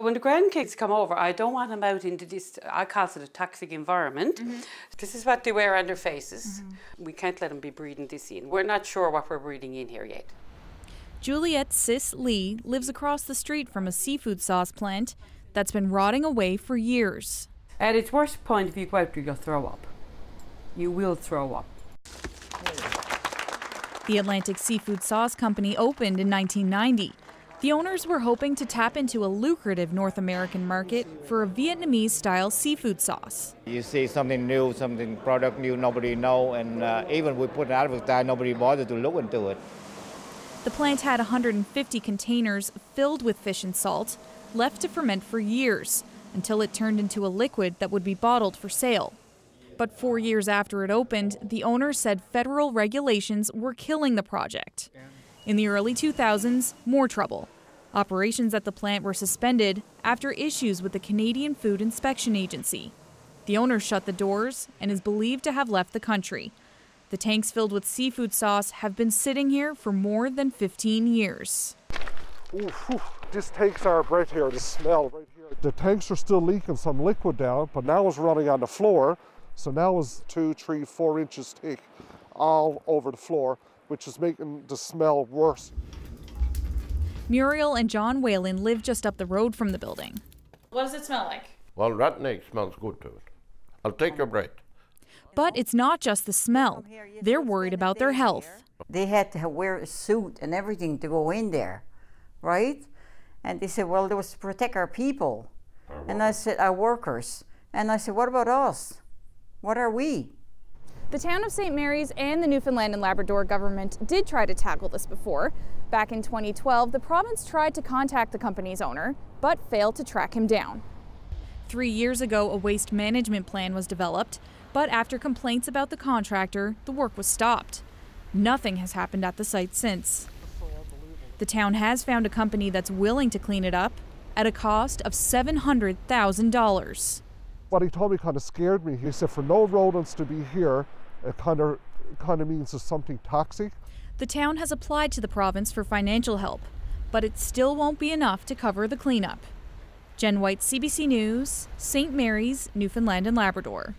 When the grandkids come over, I don't want them out into this, I call it a toxic environment. Mm-hmm. This is what they wear on their faces. Mm-hmm. We can't let them be breathing this in. We're not sure what we're breathing in here yet. Juliette Sis Lee lives across the street from a seafood sauce plant that's been rotting away for years. At its worst point, if you go out there, you'll throw up. You will throw up. The Atlantic Seafood Sauce Company opened in 1990. The owners were hoping to tap into a lucrative North American market for a Vietnamese-style seafood sauce. You see something new, something product new, nobody know, and even we put an advertisement, nobody bothered to look into it. The plant had 150 containers filled with fish and salt, left to ferment for years, until it turned into a liquid that would be bottled for sale. But 4 years after it opened, the owner said federal regulations were killing the project. In the early 2000s, more trouble. Operations at the plant were suspended after issues with the Canadian Food Inspection Agency. The owner shut the doors and is believed to have left the country. The tanks filled with seafood sauce have been sitting here for more than 15 years. Ooh, whew. This tanks are right here, the smell right here. The tanks are still leaking some liquid down, but now it's running on the floor. So now it's 2, 3, 4 inches thick all over the floor, which is making the smell worse. Muriel and John Whalen live just up the road from the building. What does it smell like? Well, rotten egg smells good to it. I'll take your bread. But it's not just the smell. They're worried about their health. They had to wear a suit and everything to go in there, right? And they said, well, it was to protect our people. And I said, our workers. And I said, what about us? What are we? The town of St. Mary's and the Newfoundland and Labrador government did try to tackle this before. Back in 2012, the province tried to contact the company's owner, but failed to track him down. 3 years ago, a waste management plan was developed, but after complaints about the contractor, the work was stopped. Nothing has happened at the site since. The town has found a company that's willing to clean it up at a cost of $700,000. What he told me kind of scared me. He said for no rodents to be here, it kind of means there's something toxic. The town has applied to the province for financial help, but it still won't be enough to cover the cleanup. Jen White, CBC News, St. Mary's, Newfoundland and Labrador.